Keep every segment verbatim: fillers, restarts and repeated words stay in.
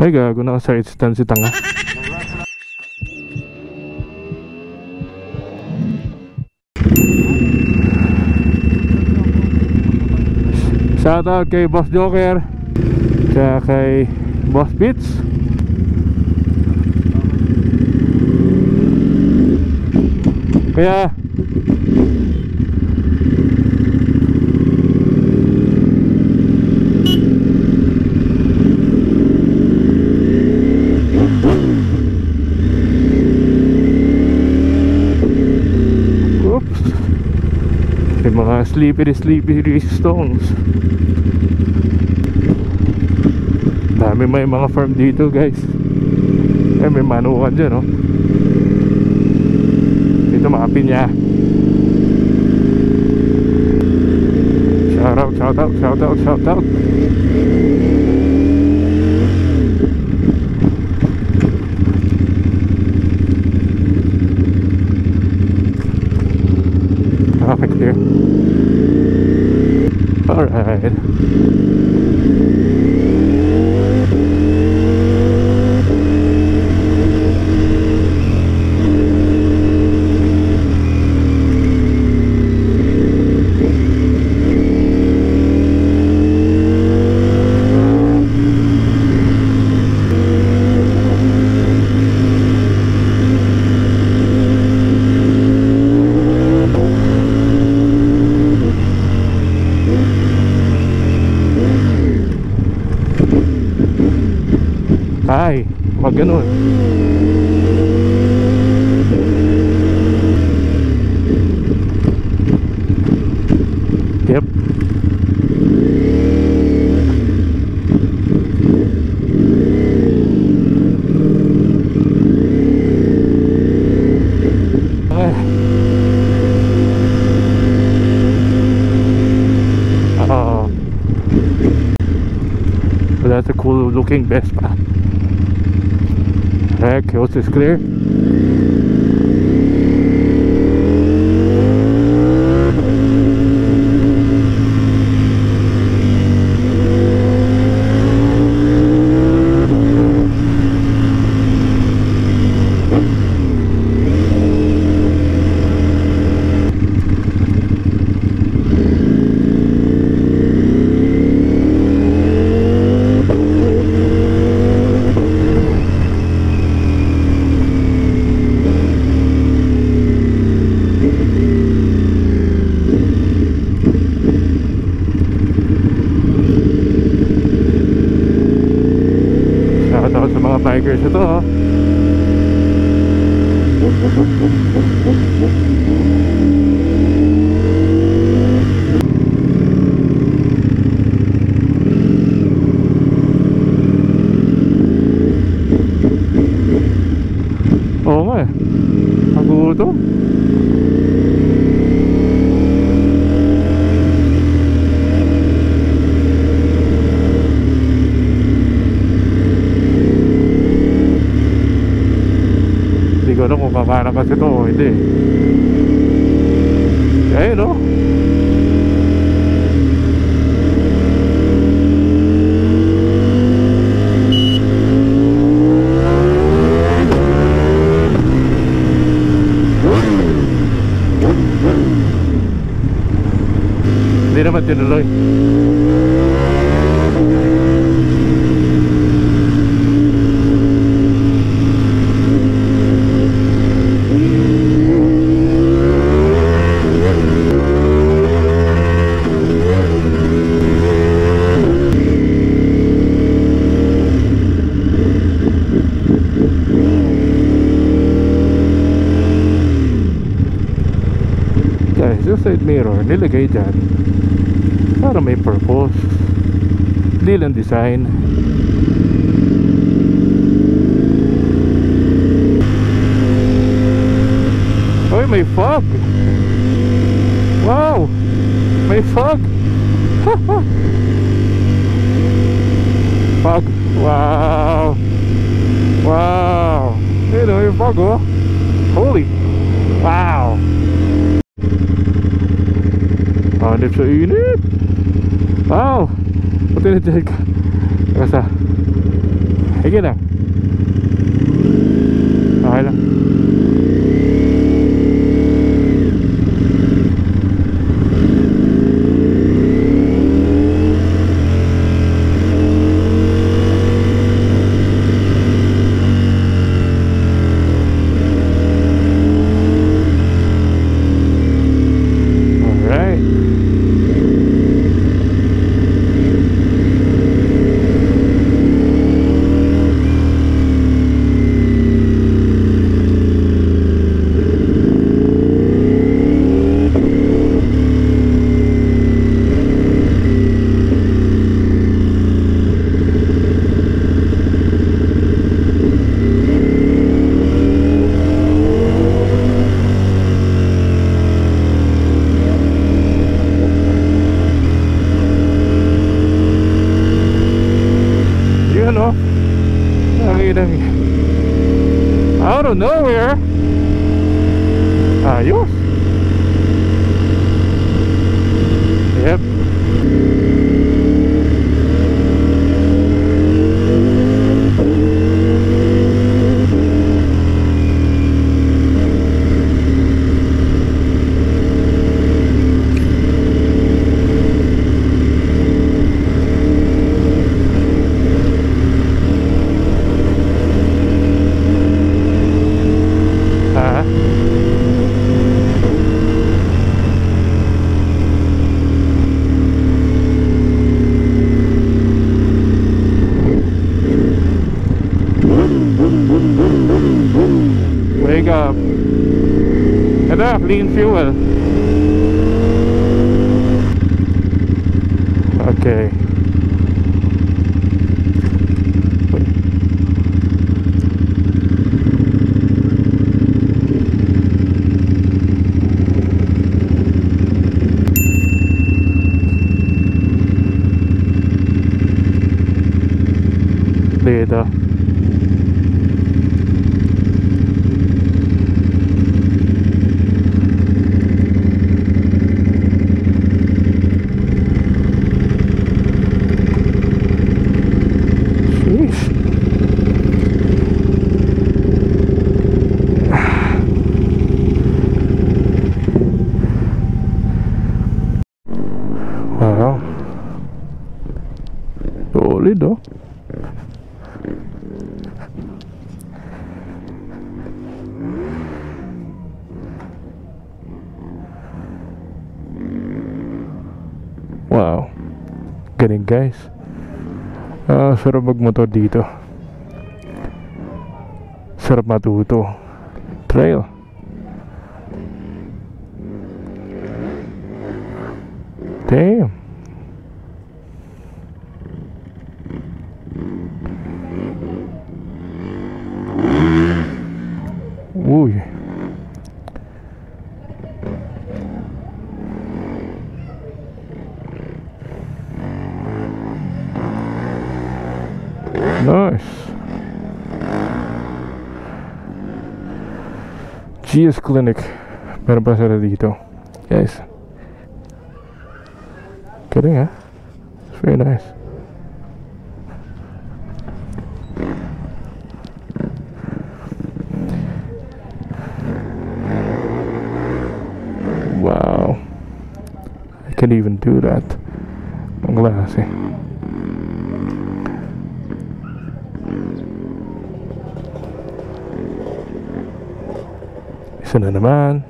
Ay gago, naka-side stand si tanga. Shout out kay Boss Joker, kaya kay Boss Peach. Kaya mga slippery slippery stones. Dami may mga farm dito guys. Eh may manukan dyan, no? Dito mga pinya. Shout out, shout out, shout out, shout out. Perfect here. Alright. Ay, wag ganun. Yep. Ay. Oh. But that's a cool looking Vespa. Alright, coast is clear. Bikers ito, ha? Oo nga eh, ang gulo ito. Ano kung paano kasi ito o hindi. Ayun, no? Hindi naman tinuloy. Side mirror nilagay dyan para may purpose, hindi lang design. Oy, may fog. Wow, may fog. Fog. Wow, wow, you know yung fog, oh. Holy wow. Hanip sa init. Wow. Pati na dyan ka. Kasa Sige lang. Okay lang. Out of nowhere. Ayos. Yep. Clean fuel. Okay. Dito. Lido. Wow. Galing guys. Ah, sarap magmotor dito. Sarap matuto. Trail. Damn. Uy. Nice. G S Clinic. Meron pa sila dito. Guys. Kidding, ha? It's very nice. Can't even do that. I'm glad I see. Isa na naman.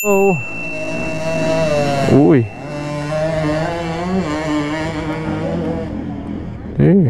Oh. Uy. Hey.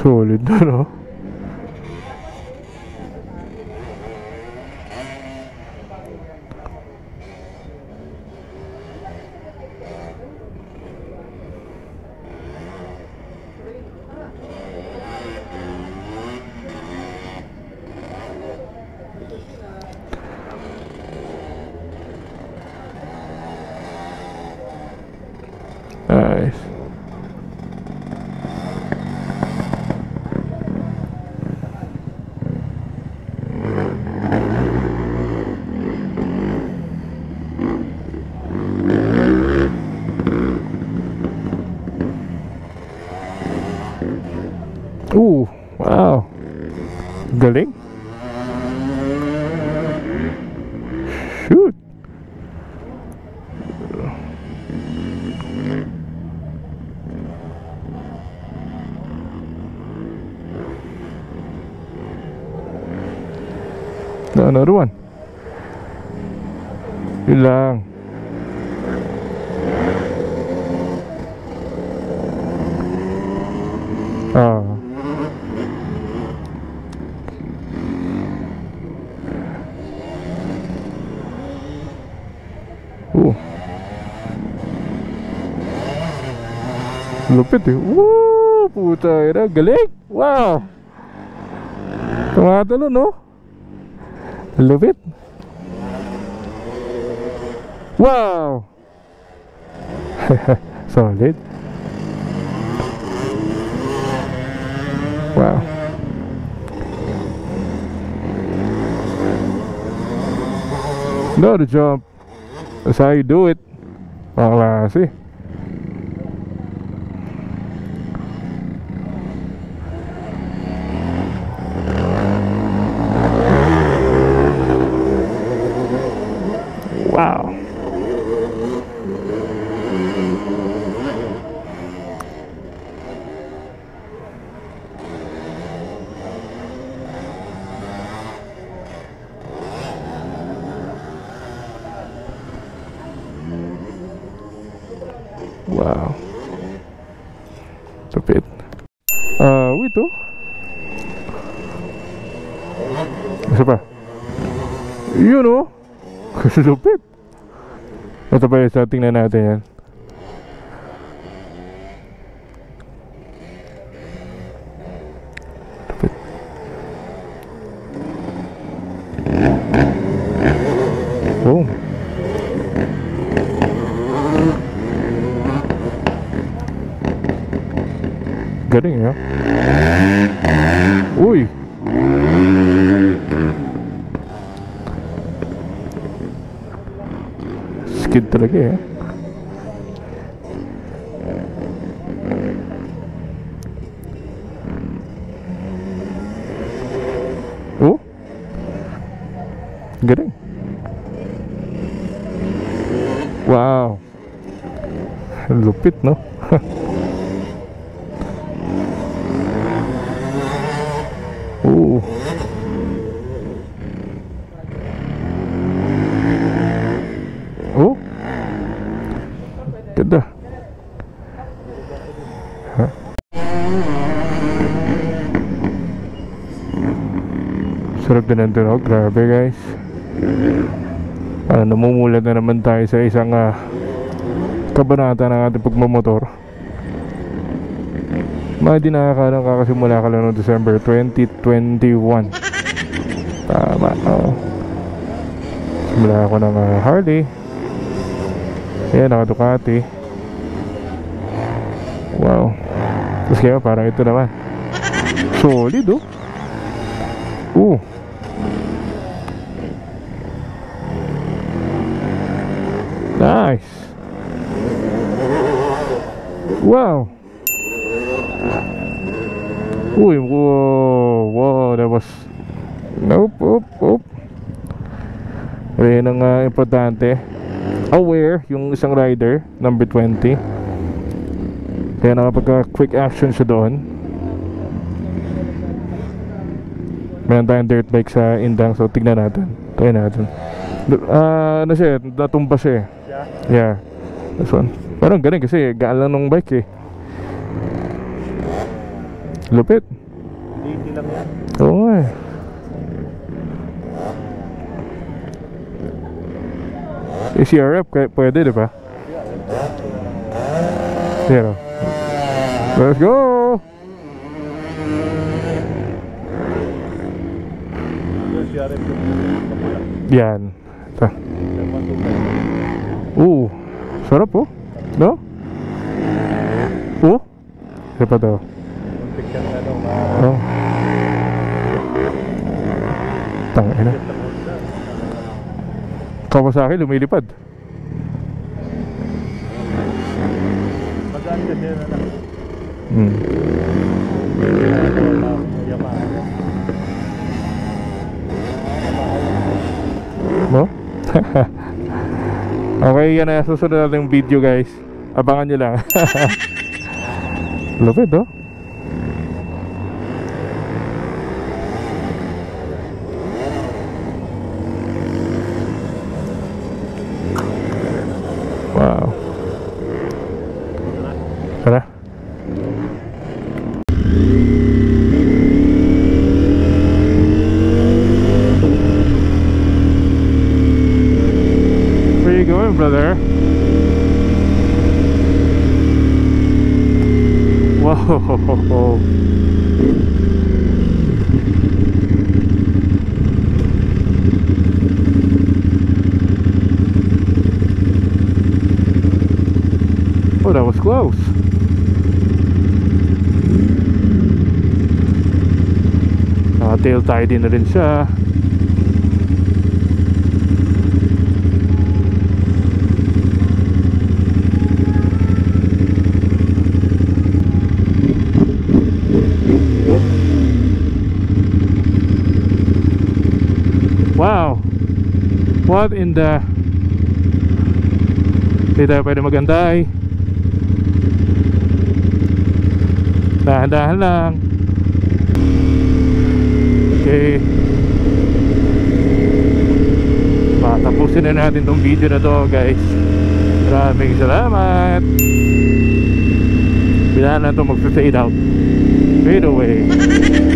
Solid na, no? guys. Uh, wow. Galing. Shoot. No, another one. Yun lang. Ah. Lupit eh. Woo! Puta ina, galing! Wow! Tumatalo, no? Lupit! Wow! Solid! Wow! Another jump! That's how you do it! Panglasi! Wow. Wow. Stupid. Ah, uh, itu. Siapa? You know. Lupit. Ito pa yun, so tingnan natin yan. Lupit. Oh. Galing ya. Uy. Talaga ya. Oh, galing. Wow, lupit no. Oh. Ganda. Huh? Sarap din ang tunog. Grabe guys, ah, namumulat na naman tayo sa isang uh, kabanata ng ating pagmamotor. Mga di nakakalang kakasimula ka lang noong December twenty twenty-one. Tama, oh. Simula ako ng uh, Harley. Ayan, naka Ducati. Wow. Tapos kaya parang ito naman. Solid oh. Oh. Nice. Wow. Uy, wow. Wow, that was. Nope, nope, nope. Ayan ang uh, importante. Aware yung isang rider, number twenty. Kaya nakapagka quick action siya doon. Meron tayong dirt bike sa Indang. So tignan natin. Tignan natin. Ah, uh, ano siya, natumba siya. Yeah. This one. Parang ganun kasi gaan lang nung bike eh. Lupit. D T lang yan. Oo eh. E C R F kayak pwede diba? Zero. Let's go! Yan. Ito. Uh, sarap po. No? Oh? Siapa tuh? Oh. Tang ina. Kawasaki lumilipad. Hmm. Mo? Okay, yan na susunod natin yung video guys. Abangan nyo lang. Lupit oh. Wow. Tara. Where are you going, brother? Whoa. Oh, that was close. Ah, tail tied in na rin siya. Wow! What in the... Hindi tayo pwede magantay. Dahan-dahan lang. Okay, matapusin na natin tong video na to guys. Maraming salamat. Bilaan na itong magsa-side out. Fade away.